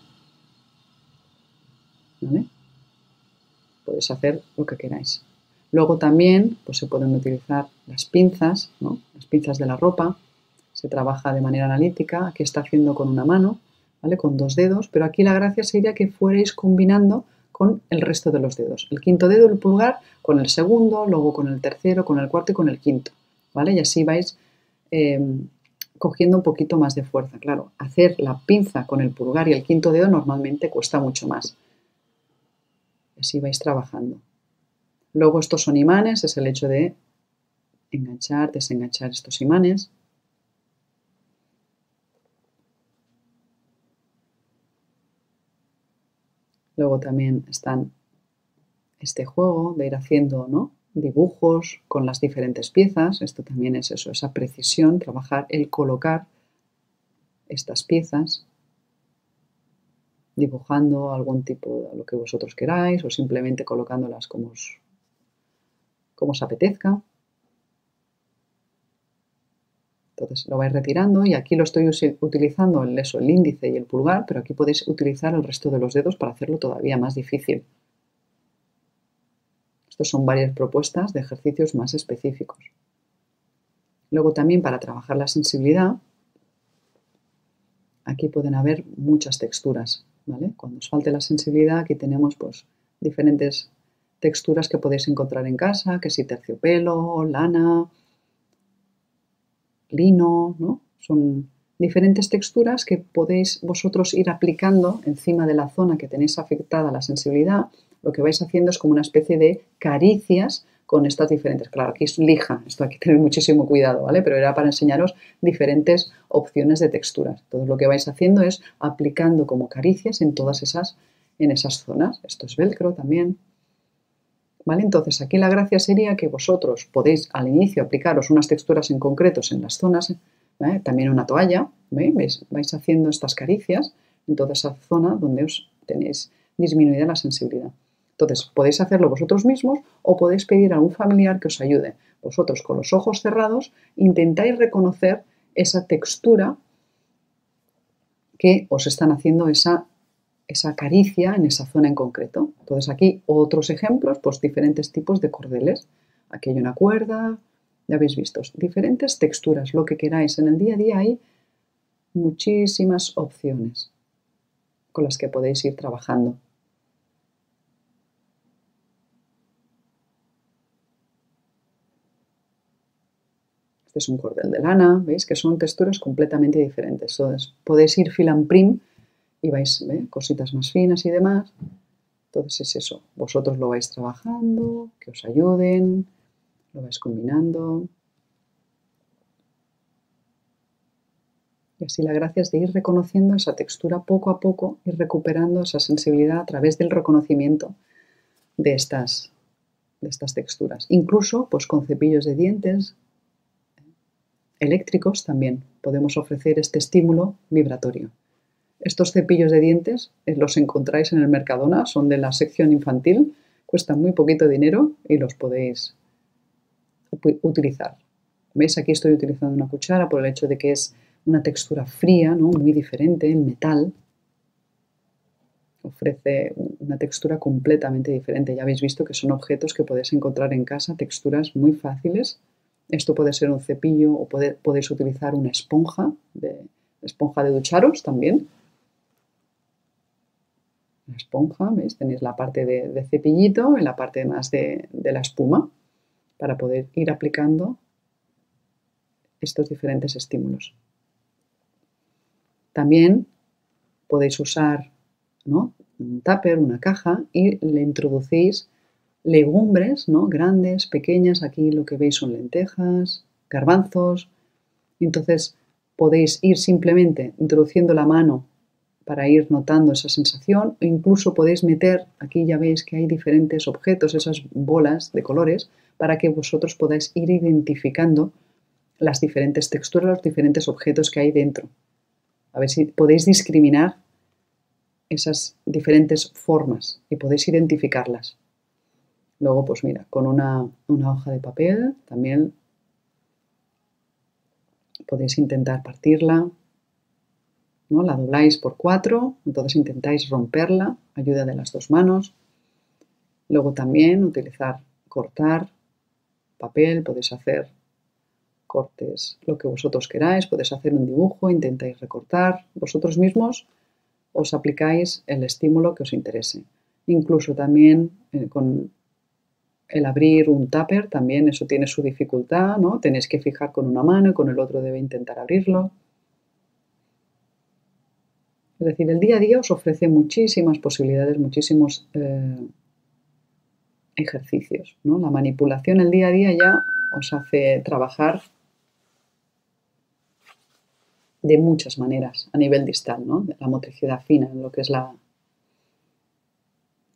¿vale? Podéis hacer lo que queráis. Luego también pues, se pueden utilizar las pinzas, ¿no? Las pinzas de la ropa, se trabaja de manera analítica, aquí está haciendo con una mano, ¿vale? Con dos dedos, pero aquí la gracia sería que fuerais combinando con el resto de los dedos. El quinto dedo, el pulgar, con el segundo, luego con el tercero, con el cuarto y con el quinto, ¿vale? Y así vais eh, cogiendo un poquito más de fuerza. Claro, hacer la pinza con el pulgar y el quinto dedo normalmente cuesta mucho más. Así vais trabajando. Luego estos son imanes, es el hecho de enganchar, desenganchar estos imanes. Luego también están este juego de ir haciendo, ¿no? dibujos con las diferentes piezas. Esto también es eso, esa precisión, trabajar el colocar estas piezas, dibujando algún tipo de lo que vosotros queráis o simplemente colocándolas como os, como os apetezca. Entonces lo vais retirando y aquí lo estoy utilizando el, eso, el índice y el pulgar, pero aquí podéis utilizar el resto de los dedos para hacerlo todavía más difícil. Estos son varias propuestas de ejercicios más específicos. Luego también para trabajar la sensibilidad, aquí pueden haber muchas texturas, ¿vale? Cuando os falte la sensibilidad, aquí tenemos pues, diferentes texturas que podéis encontrar en casa, que si terciopelo, lana, lino, ¿no? Son diferentes texturas que podéis vosotros ir aplicando encima de la zona que tenéis afectada la sensibilidad. Lo que vais haciendo es como una especie de caricias con estas diferentes. Claro, aquí es lija, esto hay que tener muchísimo cuidado, ¿vale? Pero era para enseñaros diferentes opciones de texturas. Entonces lo que vais haciendo es aplicando como caricias en todas esas, en esas zonas. Esto es velcro también, ¿vale? Entonces aquí la gracia sería que vosotros podéis al inicio aplicaros unas texturas en concretos en las zonas, ¿eh? También una toalla, ¿veis? Vais haciendo estas caricias en toda esa zona donde os tenéis disminuida la sensibilidad. Entonces, podéis hacerlo vosotros mismos o podéis pedir a un familiar que os ayude. Vosotros, con los ojos cerrados, intentáis reconocer esa textura que os están haciendo esa, esa caricia en esa zona en concreto. Entonces, aquí otros ejemplos, pues diferentes tipos de cordeles. Aquí hay una cuerda, ya habéis visto, diferentes texturas, lo que queráis. En el día a día hay muchísimas opciones con las que podéis ir trabajando. Este es un cordel de lana, veis que son texturas completamente diferentes. Entonces, podéis ir filamprim y vais, ¿eh? Cositas más finas y demás. Entonces es eso, vosotros lo vais trabajando, que os ayuden, lo vais combinando. Y así la gracia es de ir reconociendo esa textura poco a poco, ir recuperando esa sensibilidad a través del reconocimiento de estas, de estas texturas. Incluso pues, con cepillos de dientes eléctricos también podemos ofrecer este estímulo vibratorio. Estos cepillos de dientes los encontráis en el Mercadona, son de la sección infantil, cuestan muy poquito dinero y los podéis utilizar. ¿Veis? Aquí estoy utilizando una cuchara por el hecho de que es una textura fría, ¿no? Muy diferente, el metal ofrece una textura completamente diferente. Ya habéis visto que son objetos que podéis encontrar en casa, texturas muy fáciles. Esto puede ser un cepillo o puede, podéis utilizar una esponja, de, esponja de ducharos también. La esponja, ¿veis? Tenéis la parte de, de cepillito y la parte más de, de la espuma para poder ir aplicando estos diferentes estímulos. También podéis usar, ¿no? Un tupper, una caja y le introducís legumbres, ¿no? Grandes, pequeñas, aquí lo que veis son lentejas, garbanzos. Entonces podéis ir simplemente introduciendo la mano para ir notando esa sensación, o incluso podéis meter, aquí ya veis que hay diferentes objetos, esas bolas de colores, para que vosotros podáis ir identificando las diferentes texturas, los diferentes objetos que hay dentro. A ver si podéis discriminar esas diferentes formas y podéis identificarlas. Luego, pues mira, con una, una hoja de papel también podéis intentar partirla, ¿no? La dobláis por cuatro, entonces intentáis romperla, ayuda de las dos manos. Luego también utilizar, cortar papel, podéis hacer cortes, lo que vosotros queráis, podéis hacer un dibujo, intentáis recortar. Vosotros mismos os aplicáis el estímulo que os interese. Incluso también eh, con... el abrir un tupper también, eso tiene su dificultad, ¿no? Tenéis que fijar con una mano y con el otro debe intentar abrirlo. Es decir, el día a día os ofrece muchísimas posibilidades, muchísimos eh, ejercicios, ¿no? La manipulación el día a día ya os hace trabajar de muchas maneras a nivel distal, ¿no? La motricidad fina, en lo que es la,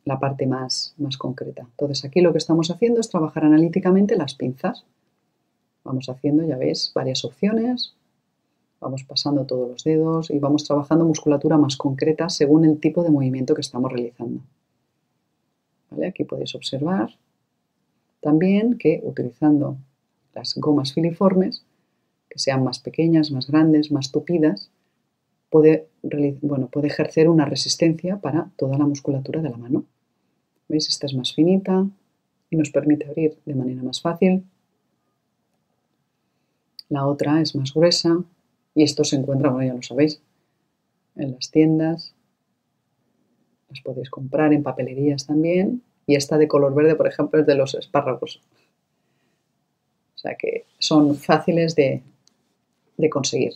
la parte más, más concreta. Entonces aquí lo que estamos haciendo es trabajar analíticamente las pinzas. Vamos haciendo, ya ves, varias opciones, vamos pasando todos los dedos y vamos trabajando musculatura más concreta según el tipo de movimiento que estamos realizando. ¿Vale? Aquí podéis observar también que utilizando las gomas filiformes, que sean más pequeñas, más grandes, más tupidas, puede, bueno, puede ejercer una resistencia para toda la musculatura de la mano. ¿Veis? Esta es más finita y nos permite abrir de manera más fácil. La otra es más gruesa y esto se encuentra, bueno, ya lo sabéis, en las tiendas. Las podéis comprar en papelerías también. Y esta de color verde, por ejemplo, es de los espárragos. O sea que son fáciles de, de conseguir.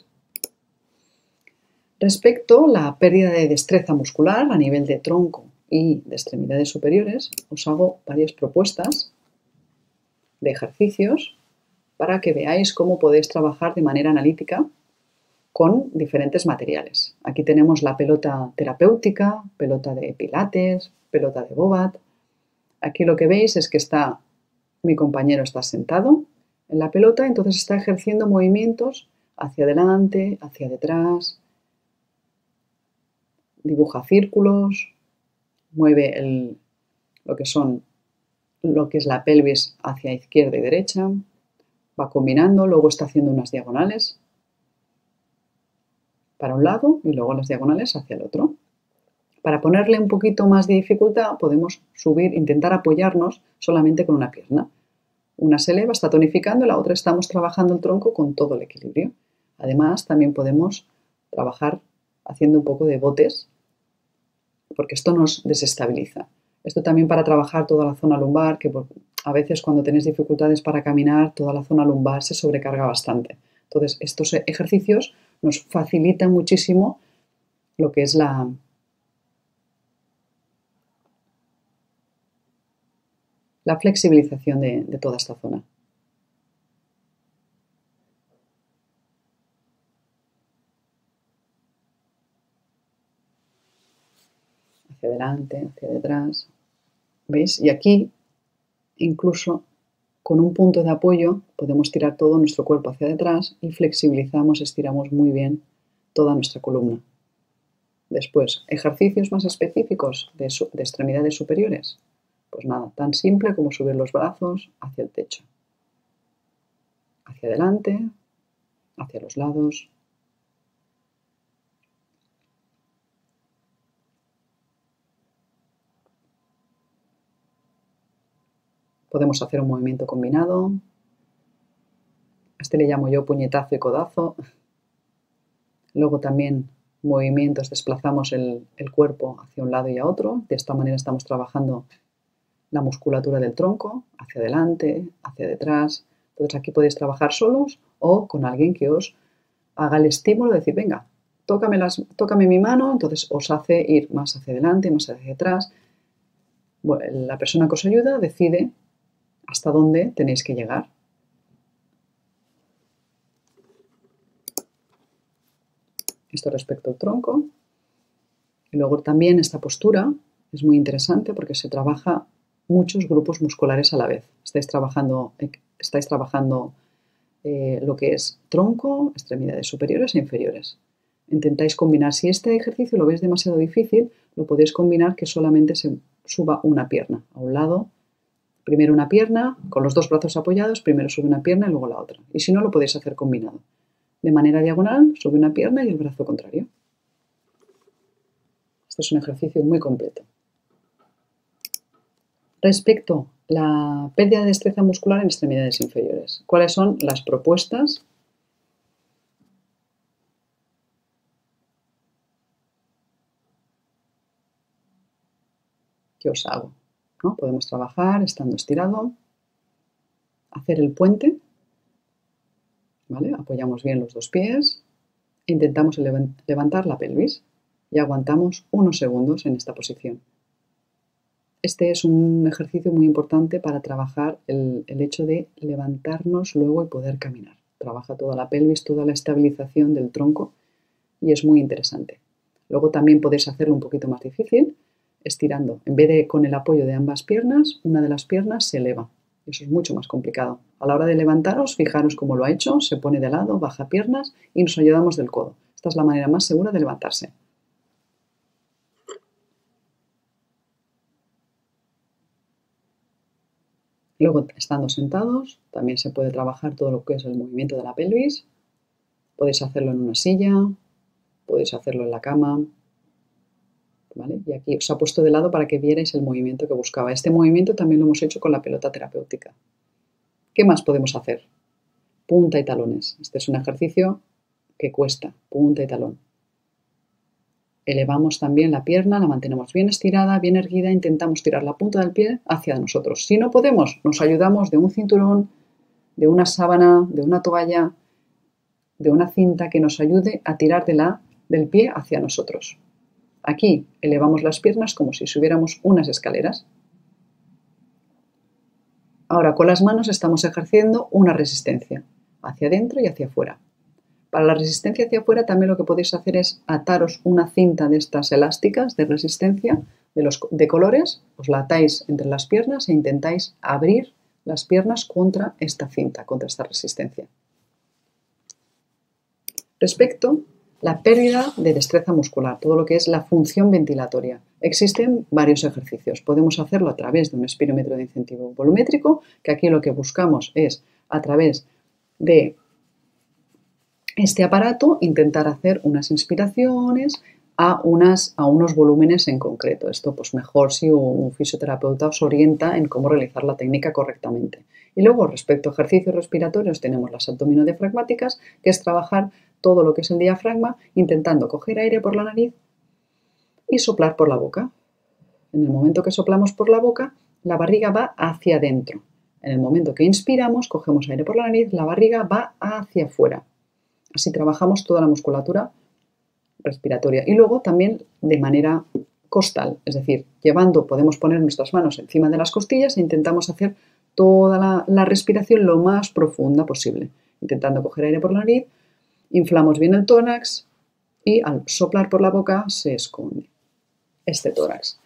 Respecto a la pérdida de destreza muscular a nivel de tronco y de extremidades superiores, os hago varias propuestas de ejercicios para que veáis cómo podéis trabajar de manera analítica con diferentes materiales. Aquí tenemos la pelota terapéutica, pelota de pilates, pelota de bobat. Aquí lo que veis es que está, mi compañero está sentado en la pelota, entonces está ejerciendo movimientos hacia adelante, hacia detrás, dibuja círculos, mueve el, lo que son, lo que es la pelvis hacia izquierda y derecha, va combinando, luego está haciendo unas diagonales para un lado y luego las diagonales hacia el otro. Para ponerle un poquito más de dificultad podemos subir, intentar apoyarnos solamente con una pierna. Una se eleva, está tonificando, la otra estamos trabajando el tronco con todo el equilibrio. Además también podemos trabajar haciendo un poco de botes porque esto nos desestabiliza. Esto también para trabajar toda la zona lumbar, que a veces cuando tenéis dificultades para caminar toda la zona lumbar se sobrecarga bastante. Entonces estos ejercicios nos facilitan muchísimo lo que es la... la flexibilización de, de toda esta zona. Hacia adelante, hacia detrás. ¿Veis? Y aquí, incluso con un punto de apoyo, podemos tirar todo nuestro cuerpo hacia detrás y flexibilizamos, estiramos muy bien toda nuestra columna. Después, ejercicios más específicos de, su, de extremidades superiores. Pues nada, tan simple como subir los brazos hacia el techo, hacia adelante, hacia los lados. Podemos hacer un movimiento combinado. A este le llamo yo puñetazo y codazo. Luego también movimientos, desplazamos el, el cuerpo hacia un lado y a otro. De esta manera estamos trabajando la musculatura del tronco, hacia adelante, hacia detrás. Entonces aquí podéis trabajar solos o con alguien que os haga el estímulo de decir, venga, tócame, las, tócame mi mano, entonces os hace ir más hacia adelante, más hacia detrás. Bueno, la persona que os ayuda decide hasta dónde tenéis que llegar. Esto respecto al tronco. Y luego también esta postura es muy interesante porque se trabaja muchos grupos musculares a la vez. Estáis trabajando, estáis trabajando eh, lo que es tronco, extremidades superiores e inferiores. Intentáis combinar, si este ejercicio lo veis demasiado difícil, lo podéis combinar que solamente se suba una pierna a un lado. Primero una pierna, con los dos brazos apoyados, primero sube una pierna y luego la otra. Y si no, lo podéis hacer combinado. De manera diagonal, sube una pierna y el brazo contrario. Este es un ejercicio muy completo. Respecto a la pérdida de destreza muscular en extremidades inferiores, ¿cuáles son las propuestas? ¿Qué os hago? ¿No? Podemos trabajar estando estirado, hacer el puente, ¿vale? Apoyamos bien los dos pies, intentamos levantar la pelvis y aguantamos unos segundos en esta posición. Este es un ejercicio muy importante para trabajar el, el hecho de levantarnos luego y poder caminar. Trabaja toda la pelvis, toda la estabilización del tronco y es muy interesante. Luego también podéis hacerlo un poquito más difícil, estirando. En vez de con el apoyo de ambas piernas, una de las piernas se eleva. Eso es mucho más complicado. A la hora de levantaros, fijaros cómo lo ha hecho, se pone de lado, baja piernas y nos ayudamos del codo. Esta es la manera más segura de levantarse. Luego, estando sentados, también se puede trabajar todo lo que es el movimiento de la pelvis. Podéis hacerlo en una silla, podéis hacerlo en la cama, ¿vale? Y aquí os ha puesto de lado para que vierais el movimiento que buscaba. Este movimiento también lo hemos hecho con la pelota terapéutica. ¿Qué más podemos hacer? Punta y talones. Este es un ejercicio que cuesta, punta y talón. Elevamos también la pierna, la mantenemos bien estirada, bien erguida, intentamos tirar la punta del pie hacia nosotros. Si no podemos, nos ayudamos de un cinturón, de una sábana, de una toalla, de una cinta que nos ayude a tirar de la, del pie hacia nosotros. Aquí elevamos las piernas como si subiéramos unas escaleras. Ahora con las manos estamos ejerciendo una resistencia hacia adentro y hacia afuera. Para la resistencia hacia afuera también lo que podéis hacer es ataros una cinta de estas elásticas de resistencia de, los, de colores, os la atáis entre las piernas e intentáis abrir las piernas contra esta cinta, contra esta resistencia. Respecto la pérdida de destreza muscular, todo lo que es la función ventilatoria. Existen varios ejercicios, podemos hacerlo a través de un espirómetro de incentivo volumétrico, que aquí lo que buscamos es a través de este aparato intentar hacer unas inspiraciones a, unas, a unos volúmenes en concreto. Esto pues mejor si un fisioterapeuta os orienta en cómo realizar la técnica correctamente. Y luego respecto a ejercicios respiratorios tenemos las abdominodiafragmáticas, que es trabajar todo lo que es el diafragma intentando coger aire por la nariz y soplar por la boca. En el momento que soplamos por la boca, la barriga va hacia adentro. En el momento que inspiramos, cogemos aire por la nariz, la barriga va hacia afuera. Así trabajamos toda la musculatura respiratoria y luego también de manera costal, es decir, llevando, podemos poner nuestras manos encima de las costillas e intentamos hacer toda la, la respiración lo más profunda posible, intentando coger aire por la nariz, inflamos bien el tórax y al soplar por la boca se esconde este tórax.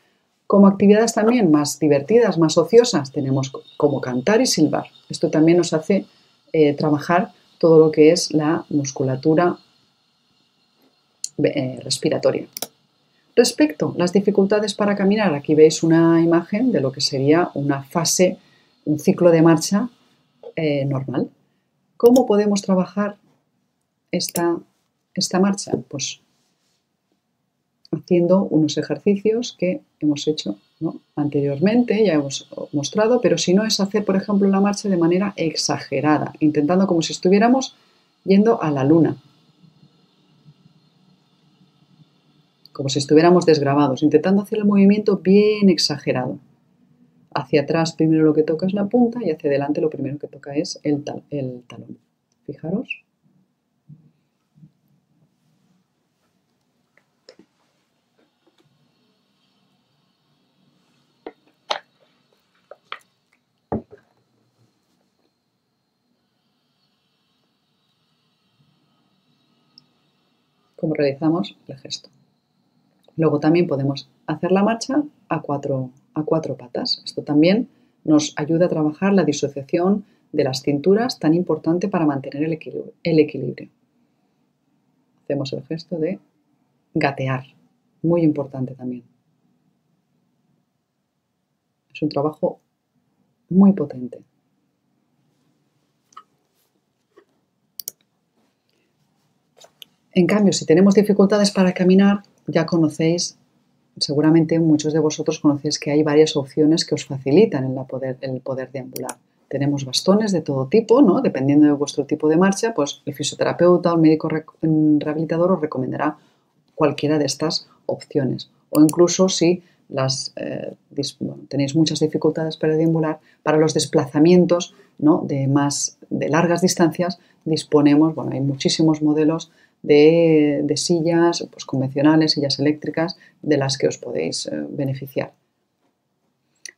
Como actividades también más divertidas, más ociosas, tenemos como cantar y silbar. Esto también nos hace eh, trabajar todo lo que es la musculatura eh, respiratoria. Respecto a las dificultades para caminar, aquí veis una imagen de lo que sería una fase, un ciclo de marcha eh, normal. ¿Cómo podemos trabajar esta, esta marcha? Pues haciendo unos ejercicios que hemos hecho, ¿no?, anteriormente, ya hemos mostrado, pero si no es hacer, por ejemplo, la marcha de manera exagerada, intentando como si estuviéramos yendo a la luna, como si estuviéramos desgravados, intentando hacer el movimiento bien exagerado. Hacia atrás primero lo que toca es la punta y hacia adelante lo primero que toca es el, tal, el talón. Fijaros. Como realizamos el gesto. Luego también podemos hacer la marcha a cuatro, a cuatro patas. Esto también nos ayuda a trabajar la disociación de las cinturas, tan importante para mantener el equilibrio. El equilibrio. Hacemos el gesto de gatear, muy importante también. Es un trabajo muy potente. En cambio, si tenemos dificultades para caminar, ya conocéis, seguramente muchos de vosotros conocéis que hay varias opciones que os facilitan el poder, el poder deambular. Tenemos bastones de todo tipo, ¿no? Dependiendo de vuestro tipo de marcha, pues el fisioterapeuta o el médico rehabilitador os recomendará cualquiera de estas opciones. O incluso si las, eh, bueno, tenéis muchas dificultades para deambular, para los desplazamientos, ¿no?, de, más, de largas distancias, disponemos, bueno, hay muchísimos modelos De, de sillas pues, convencionales, sillas eléctricas, de las que os podéis eh, beneficiar.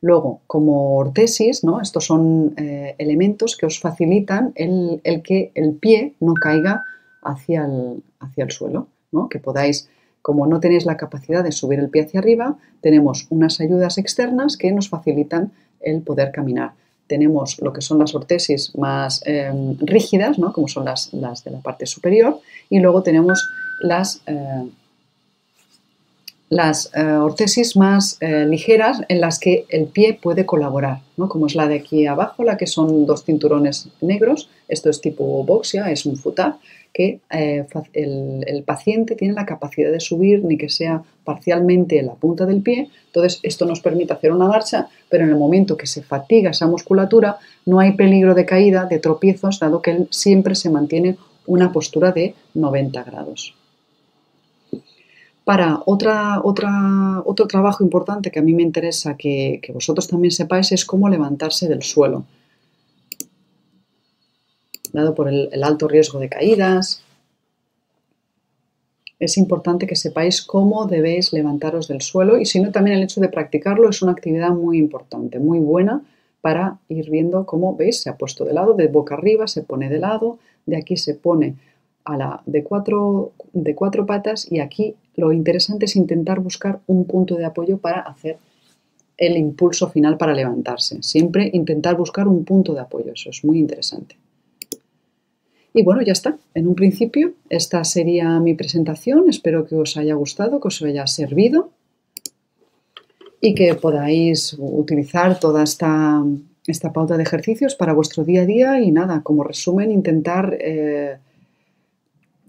Luego, como ortesis, ¿no?, estos son eh, elementos que os facilitan el, el que el pie no caiga hacia el, hacia el suelo, ¿no?, que podáis Como no tenéis la capacidad de subir el pie hacia arriba, tenemos unas ayudas externas que nos facilitan el poder caminar. Tenemos lo que son las ortesis más eh, rígidas, ¿no? Como son las, las de la parte superior, y luego tenemos las, eh, las eh, ortesis más eh, ligeras en las que el pie puede colaborar, ¿no? Como es la de aquí abajo, la que son dos cinturones negros, esto es tipo boxia, es un futar, que eh, el, el paciente tiene la capacidad de subir, ni que sea parcialmente en la punta del pie. Entonces esto nos permite hacer una marcha, pero en el momento que se fatiga esa musculatura no hay peligro de caída, de tropiezos, dado que él siempre se mantiene una postura de noventa grados. Para otra, otra, otro trabajo importante que a mí me interesa que, que vosotros también sepáis es cómo levantarse del suelo, dado por el, el alto riesgo de caídas. Es importante que sepáis cómo debéis levantaros del suelo, y si no, también el hecho de practicarlo es una actividad muy importante, muy buena para ir viendo cómo, veis, se ha puesto de lado, de boca arriba se pone de lado, de aquí se pone a la de cuatro, de cuatro patas, y aquí lo interesante es intentar buscar un punto de apoyo para hacer el impulso final para levantarse. Siempre intentar buscar un punto de apoyo, eso es muy interesante. Y bueno, ya está. En un principio, esta sería mi presentación. Espero que os haya gustado, que os haya servido y que podáis utilizar toda esta, esta pauta de ejercicios para vuestro día a día. Y nada, como resumen, intentar eh,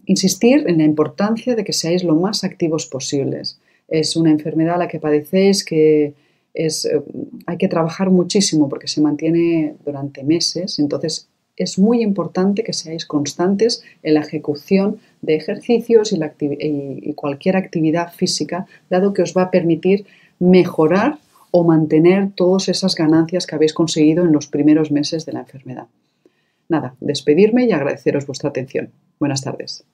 insistir en la importancia de que seáis lo más activos posibles. Es una enfermedad a la que padecéis que es, eh, hay que trabajar muchísimo porque se mantiene durante meses. Entonces, es muy importante que seáis constantes en la ejecución de ejercicios y, la acti- y cualquier actividad física, dado que os va a permitir mejorar o mantener todas esas ganancias que habéis conseguido en los primeros meses de la enfermedad. Nada, despedirme y agradeceros vuestra atención. Buenas tardes.